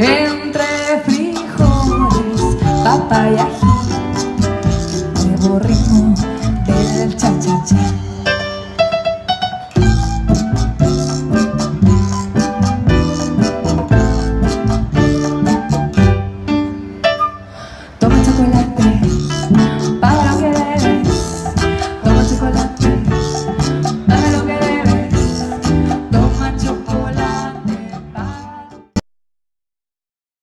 Entre frijoles, papaya y ají, nuevo ritmo.